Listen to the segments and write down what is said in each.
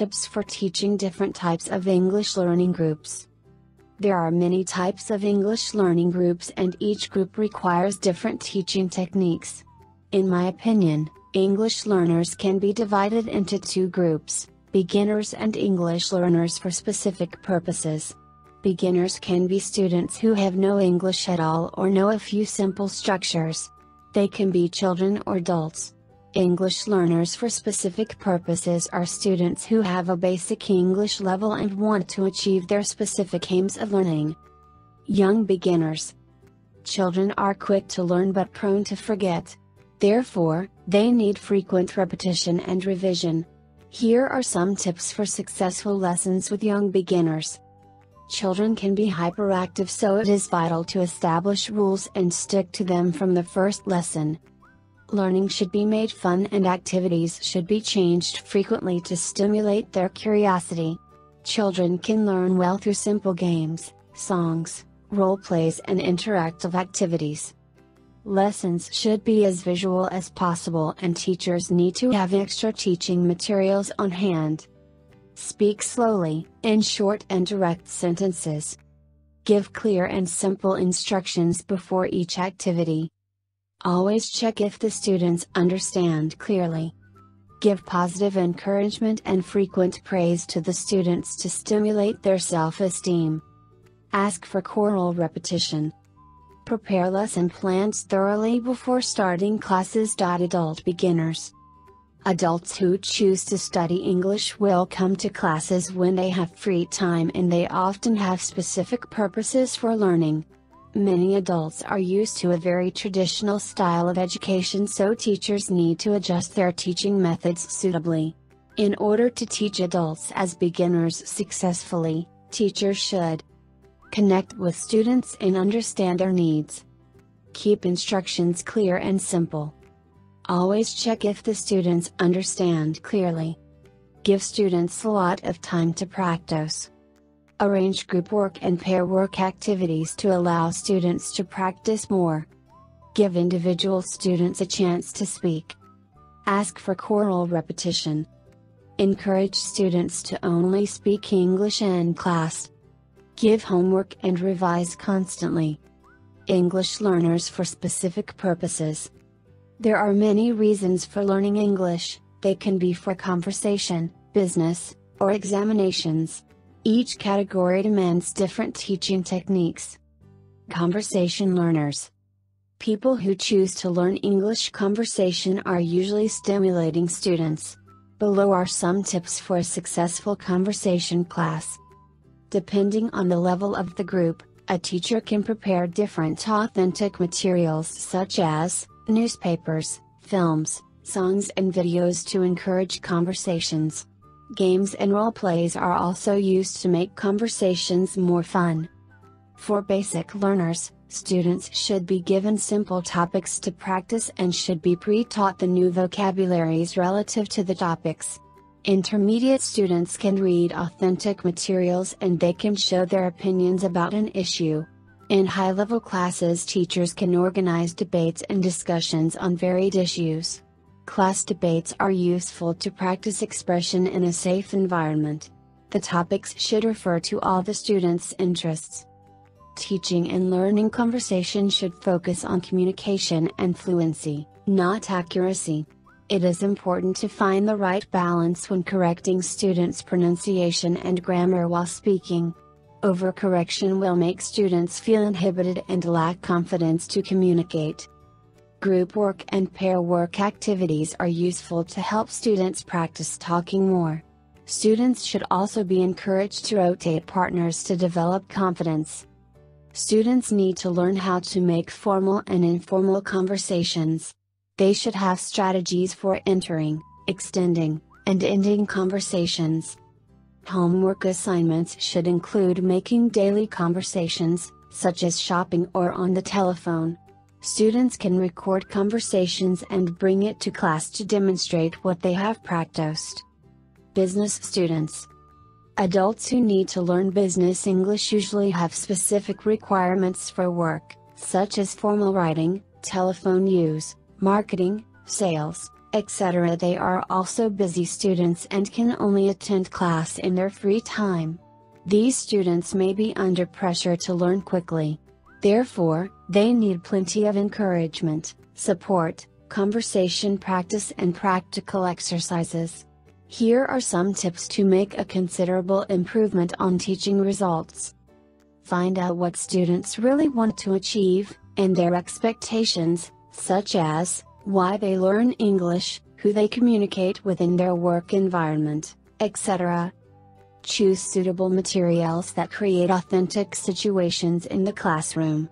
tips for teaching different types of English learning groups. There are many types of English learning groups and each group requires different teaching techniques. In my opinion, English learners can be divided into two groups, beginners and English learners for specific purposes. Beginners can be students who have no English at all or know a few simple structures. They can be children or adults. English learners for specific purposes are students who have a basic English level and want to achieve their specific aims of learning. Young beginners. Children are quick to learn but prone to forget. Therefore, they need frequent repetition and revision. Here are some tips for successful lessons with young beginners. Children can be hyperactive, so it is vital to establish rules and stick to them from the first lesson. Learning should be made fun and activities should be changed frequently to stimulate their curiosity. Children can learn well through simple games, songs, role plays and interactive activities. Lessons should be as visual as possible and teachers need to have extra teaching materials on hand. Speak slowly, in short and direct sentences. Give clear and simple instructions before each activity. Always check if the students understand clearly. Give positive encouragement and frequent praise to the students to stimulate their self-esteem. Ask for choral repetition. Prepare lesson plans thoroughly before starting classes. Adult beginners. Adults who choose to study English will come to classes when they have free time and they often have specific purposes for learning. Many adults are used to a very traditional style of education, so teachers need to adjust their teaching methods suitably. In order to teach adults as beginners successfully, teachers should connect with students and understand their needs. Keep instructions clear and simple. Always check if the students understand clearly. Give students a lot of time to practice. Arrange group work and pair work activities to allow students to practice more. Give individual students a chance to speak. Ask for choral repetition. Encourage students to only speak English in class. Give homework and revise constantly. English learners for specific purposes. There are many reasons for learning English. They can be for conversation, business, or examinations. Each category demands different teaching techniques. Conversation learners. People who choose to learn English conversation are usually stimulating students. Below are some tips for a successful conversation class. Depending on the level of the group, a teacher can prepare different authentic materials such as newspapers, films, songs and videos to encourage conversations. Games and role plays are also used to make conversations more fun. For basic learners, students should be given simple topics to practice and should be pre-taught the new vocabularies relative to the topics. Intermediate students can read authentic materials and they can show their opinions about an issue. In high-level classes, teachers can organize debates and discussions on varied issues. Class debates are useful to practice expression in a safe environment. The topics should refer to all the students' interests. Teaching and learning conversation should focus on communication and fluency, not accuracy. It is important to find the right balance when correcting students' pronunciation and grammar while speaking. Overcorrection will make students feel inhibited and lack confidence to communicate. Group work and pair work activities are useful to help students practice talking more. Students should also be encouraged to rotate partners to develop confidence. Students need to learn how to make formal and informal conversations. They should have strategies for entering, extending, and ending conversations. Homework assignments should include making daily conversations, such as shopping or on the telephone. Students can record conversations and bring it to class to demonstrate what they have practiced. Business students. Adults who need to learn business English usually have specific requirements for work, such as formal writing, telephone use, marketing, sales, etc. They are also busy students and can only attend class in their free time. These students may be under pressure to learn quickly. Therefore, they need plenty of encouragement, support, conversation practice and practical exercises. Here are some tips to make a considerable improvement on teaching results. Find out what students really want to achieve, and their expectations, such as, why they learn English, who they communicate with in their work environment, etc. Choose suitable materials that create authentic situations in the classroom.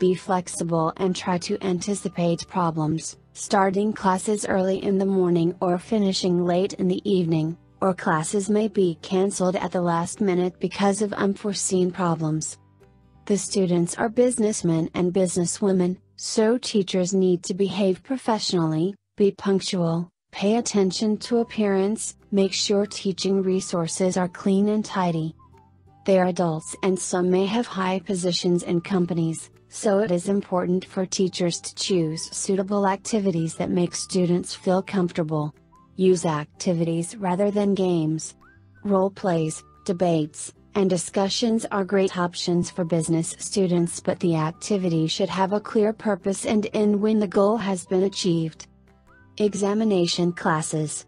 Be flexible and try to anticipate problems, starting classes early in the morning or finishing late in the evening, or classes may be cancelled at the last minute because of unforeseen problems. The students are businessmen and businesswomen, so teachers need to behave professionally, be punctual, pay attention to appearance, make sure teaching resources are clean and tidy. They are adults and some may have high positions in companies, so it is important for teachers to choose suitable activities that make students feel comfortable. Use activities rather than games. Role plays, debates, and discussions are great options for business students, but the activity should have a clear purpose and end when the goal has been achieved. Examination classes.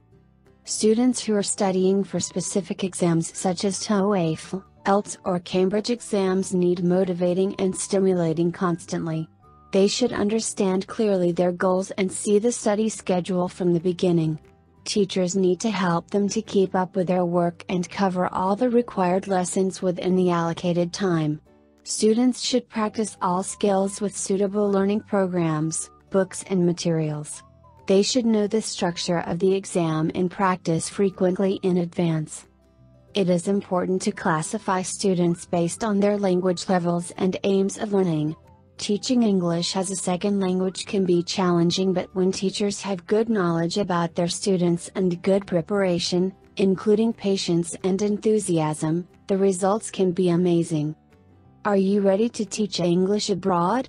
Students who are studying for specific exams such as TOEFL, IELTS or Cambridge exams need motivating and stimulating constantly. They should understand clearly their goals and see the study schedule from the beginning. Teachers need to help them to keep up with their work and cover all the required lessons within the allocated time. Students should practice all skills with suitable learning programs, books and materials. They should know the structure of the exam and practice frequently in advance. It is important to classify students based on their language levels and aims of learning. Teaching English as a second language can be challenging, but when teachers have good knowledge about their students and good preparation, including patience and enthusiasm, the results can be amazing. Are you ready to teach English abroad?